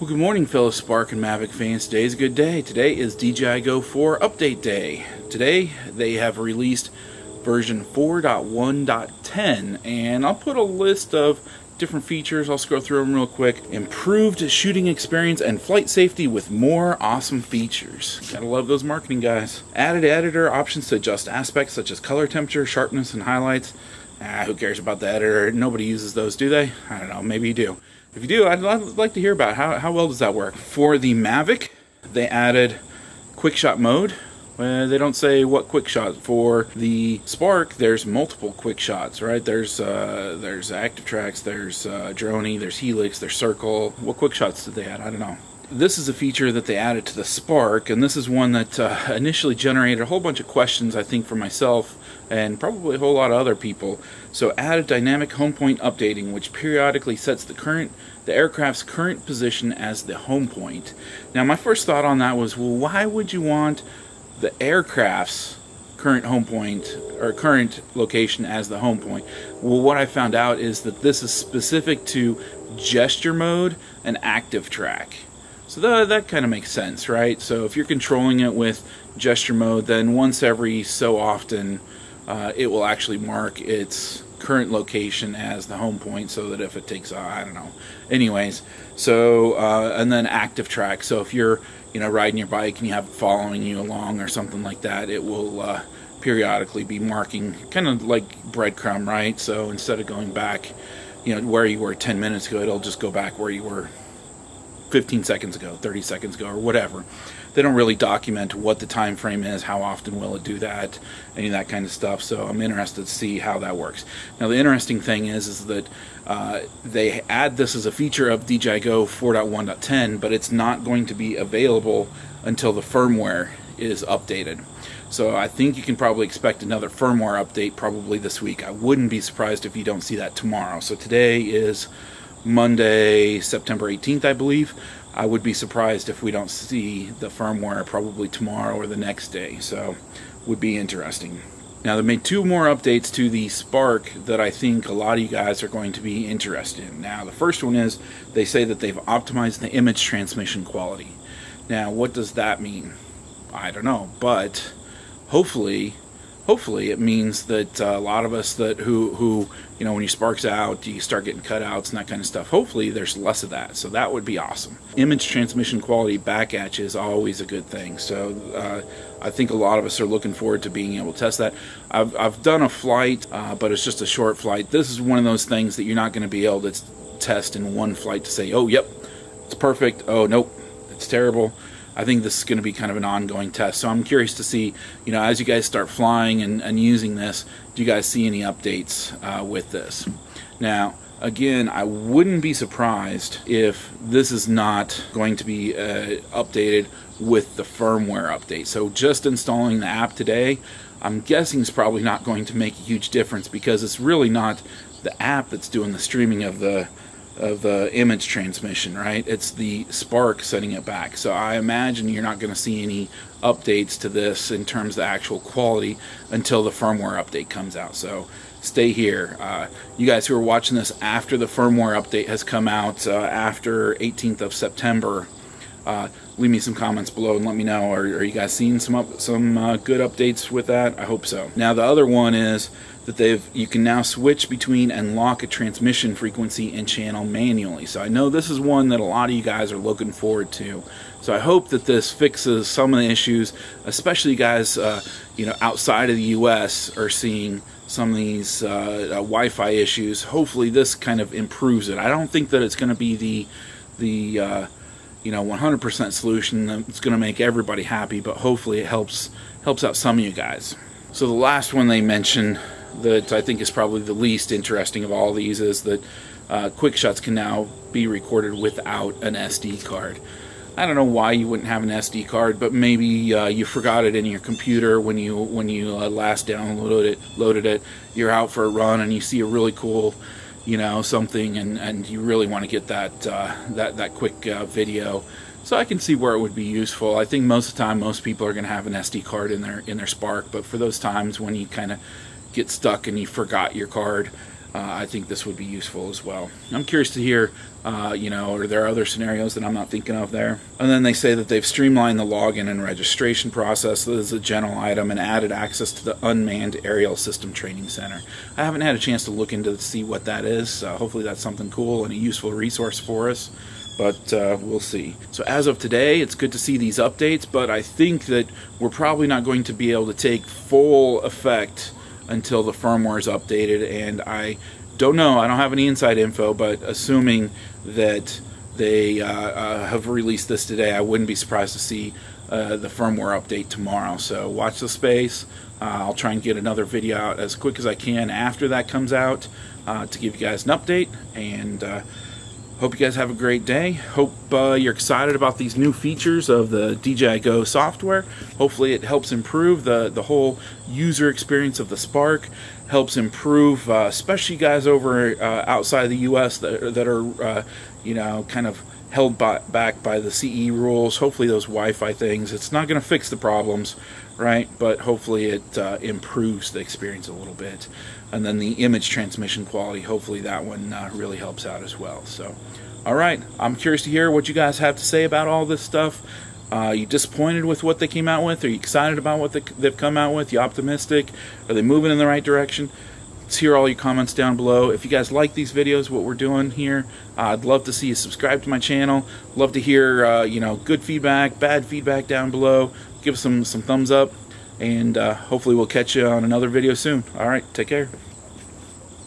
Well, good morning, fellow Spark and Mavic fans. Today is a good day. Today is DJI GO 4 update day. Today they have released version 4.1.10, and I'll put a list of different features. I'll scroll through them real quick. Improved shooting experience and flight safety with more awesome features. Gotta love those marketing guys. Added editor options to adjust aspects such as color, temperature, sharpness, and highlights. Who cares about the editor? Nobody uses those, do they? I don't know, maybe you do. If you do, I'd like to hear about how well does that work. For the Mavic, they added Quick Shot mode. Well, they don't say what Quick Shot. For the Spark, there's multiple Quick Shots, right? There's Active Tracks, there's Droney, there's Helix, there's Circle. What Quick Shots did they add? I don't know. This is a feature that they added to the Spark, and this is one that initially generated a whole bunch of questions, I think, for myself and probably a whole lot of other people. So added dynamic home point updating, which periodically sets the aircraft's current position as the home point. Now, my first thought on that was, well, why would you want the aircraft's current home point or current location as the home point? Well, what I found out is that this is specific to gesture mode and active track. So that kind of makes sense, right? So if you're controlling it with gesture mode, then once every so often it will actually mark its current location as the home point, so that if it takes off, I don't know. Anyways, so and then active track. So if you're riding your bike and you have it following you along or something like that, it will periodically be marking, kind of like breadcrumb, right? So instead of going back, where you were 10 minutes ago, it'll just go back where you were 15 seconds ago, 30 seconds ago, or whatever. They don't really document what the time frame is, how often will it do that, any of that kind of stuff. So I'm interested to see how that works. Now, the interesting thing is that they add this as a feature of DJI GO 4.1.10, but it's not going to be available until the firmware is updated. So I think you can probably expect another firmware update probably this week. I wouldn't be surprised if you don't see that tomorrow. So today is Monday, September 18th, I believe. I would be surprised if we don't see the firmware probably tomorrow or the next day, so would be interesting. Now, they made two more updates to the Spark that I think a lot of you guys are going to be interested in. Now, the first one is they say that they've optimized the image transmission quality. Now, what does that mean? I don't know, but hopefully it means that a lot of us that when your Spark's out, you start getting cutouts and that kind of stuff. Hopefully there's less of that, so that would be awesome. Image transmission quality back at you is always a good thing, so I think a lot of us are looking forward to being able to test that. I've done a flight, but it's just a short flight. This is one of those things that you're not going to be able to test in one flight to say, oh, yep, it's perfect, oh, nope, it's terrible. I think this is going to be kind of an ongoing test, so I'm curious to see, as you guys start flying and using this, do you guys see any updates with this? Now, again, I wouldn't be surprised if this is not going to be updated with the firmware update. So just installing the app today, I'm guessing, is probably not going to make a huge difference, because it's really not the app that's doing the streaming of the image transmission, right? It's the Spark setting it back. So I imagine you're not going to see any updates to this in terms of the actual quality until the firmware update comes out. So stay here. You guys who are watching this after the firmware update has come out, after 18th of September, leave me some comments below and let me know, are you guys seeing some good updates with that? I hope so. Now, the other one is that you can now switch between and lock a transmission frequency and channel manually. So I know this is one that a lot of you guys are looking forward to. So I hope that this fixes some of the issues, especially you guys outside of the US are seeing some of these Wi-Fi issues. Hopefully this kind of improves it. I don't think that it's going to be the 100% solution that's going to make everybody happy, but hopefully it helps out some of you guys. So the last one they mentioned, that I think is probably the least interesting of all these, is that Quick Shots can now be recorded without an SD card. I don't know why you wouldn't have an SD card, but maybe you forgot it in your computer when you last loaded it. You're out for a run and you see a really cool, something, and you really want to get that quick video. So I can see where it would be useful. I think most of the time, most people are going to have an SD card in their Spark, but for those times when you kind of get stuck and you forgot your card, I think this would be useful as well. I'm curious to hear, you know, are there other scenarios that I'm not thinking of there? And then they say that they've streamlined the login and registration process as a general item and added access to the Unmanned Aerial System Training Center. I haven't had a chance to look into it to see what that is, so hopefully that's something cool and a useful resource for us. But we'll see. So as of today, it's good to see these updates, but I think that we're probably not going to be able to take full effect until the firmware is updated, and I don't know, I don't have any inside info, but assuming that they have released this today, I wouldn't be surprised to see the firmware update tomorrow. So watch the space. I'll try and get another video out as quick as I can after that comes out to give you guys an update, and hope you guys have a great day. Hope you're excited about these new features of the DJI GO software. Hopefully it helps improve the whole user experience of the Spark, helps improve, especially guys over outside the US that are, you know, kind of held back by the CE rules. Hopefully those Wi-Fi things, it's not going to fix the problems, right? But hopefully it improves the experience a little bit. And then the image transmission quality, hopefully that one really helps out as well. So, all right, I'm curious to hear what you guys have to say about all this stuff. Are you disappointed with what they came out with? Are you excited about what they've come out with? Are you optimistic? Are they moving in the right direction? Let's hear all your comments down below. If you guys like these videos, what we're doing here, I'd love to see you subscribe to my channel. Love to hear you know, good feedback, bad feedback down below. Give us some thumbs up, and hopefully we'll catch you on another video soon. All right, take care.